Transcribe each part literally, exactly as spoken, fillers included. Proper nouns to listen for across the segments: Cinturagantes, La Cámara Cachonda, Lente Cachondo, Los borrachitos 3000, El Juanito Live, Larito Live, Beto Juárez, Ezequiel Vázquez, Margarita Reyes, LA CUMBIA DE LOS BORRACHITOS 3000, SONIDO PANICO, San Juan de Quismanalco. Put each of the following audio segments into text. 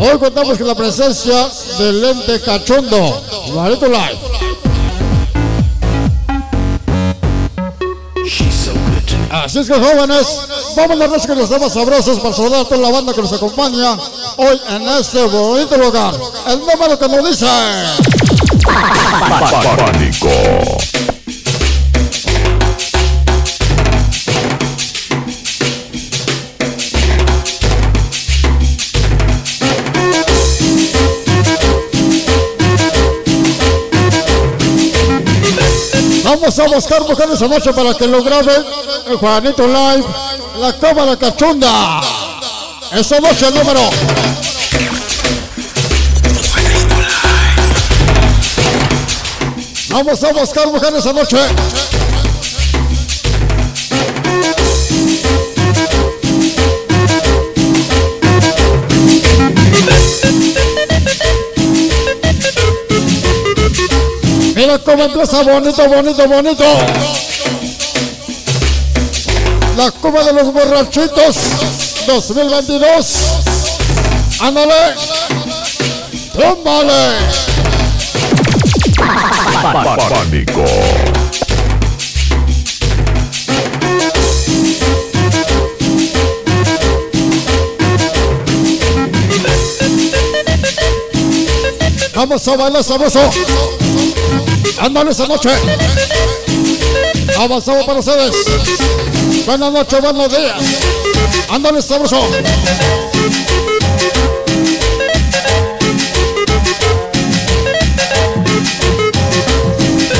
Hoy contamos con la presencia del Lente Cachondo, Larito Live. Así es que, jóvenes, vámonos con los temas sabrosos para saludar a toda la banda que nos acompaña hoy en este bonito lugar. El número que nos dice... Pánico. Vamos a buscar mujeres esa noche para que lo graben el Juanito Live, La Cámara Cachonda. Esa noche el número. Vamos a buscar mujeres esa noche. Mira cómo empieza bonito, bonito, bonito. La Cuba de los Borrachitos dos mil veintidós. Ándale. Tómale. Pánico. Vamos a bailar sabroso. Ándale esa noche. Avanzamos para ustedes. Buenas noches, buenos días. Ándale sabroso.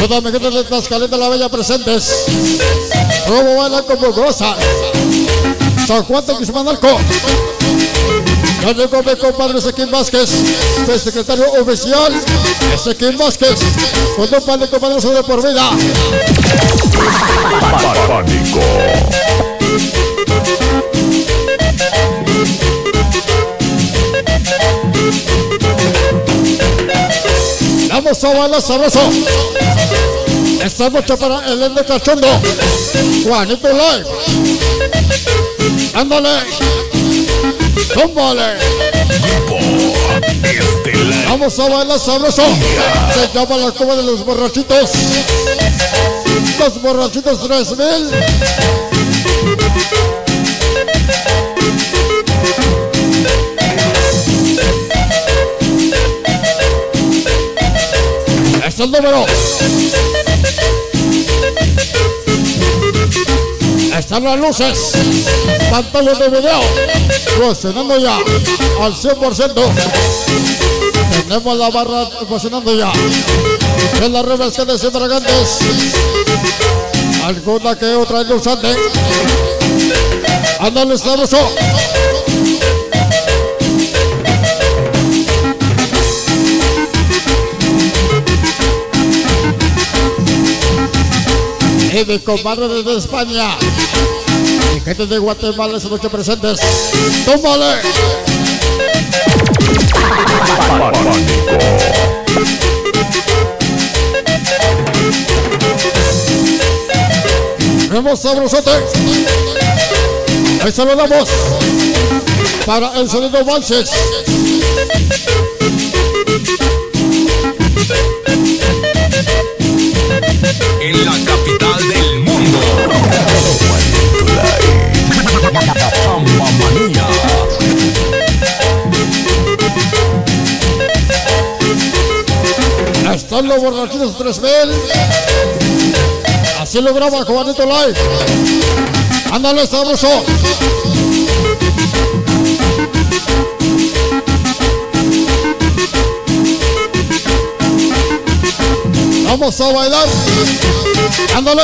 Toda mi gente de Tlaxcalita la Bella presentes. Robo baila como goza. San Juan de Quismanalco. Ya llegó mi compadre Ezequiel Vázquez, el secretario oficial Ezequiel Vázquez, con un par de compañeros de por vida. Pánico. Vamos a bailar sabroso. Esta noche para el Lente Cachondo, Juanito Live. Ándale. ¡Tómbale! Vamos a bailar sabroso. Se llama La Cuba de los Borrachitos. Los Borrachitos tres mil. Es el número. Están las luces, pantallas de video, funcionando ya al cien por ciento. Tenemos la barra funcionando ya. En las revesca de Cinturagantes, alguna que otra ilusante. Ándale sabroso. Y mi compadre desde España, mi gente de Guatemala esa noche presentes. ¡Tómale! Vamos sabrosote. Ahí saludamos para el sonido Valses. En la capital del mundo. Están los Borrachitos tres mil. Así lo graba Juanito Live. Ándale sabroso. Vamos a bailar. Ándale.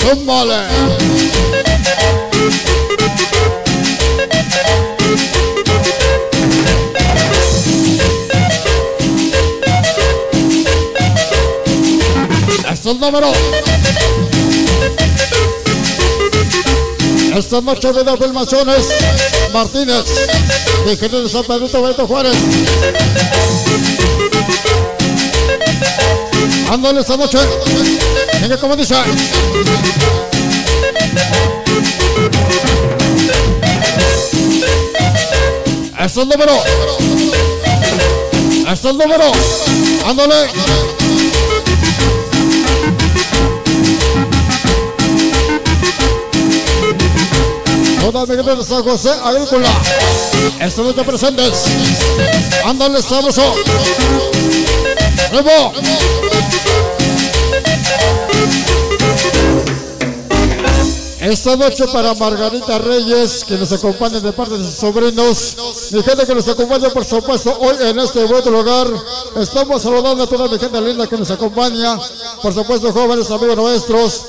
Tómale. Es el número. Esta noche de las filmaciones Martínez, de Ingeniero de San Pedrito, Beto Juárez. Ándale esta noche. Venga, como dice. Eso es número. Eso es número. Ándale. Toda mi gente de San José Agrícola. Esto no te presentes. Ándale, sabroso. Nuevo. Esta noche para Margarita Reyes, que nos acompaña de parte de sus sobrinos. Mi gente que nos acompaña, por supuesto, hoy en este buen lugar. Estamos saludando a toda mi gente linda que nos acompaña. Por supuesto, jóvenes amigos nuestros.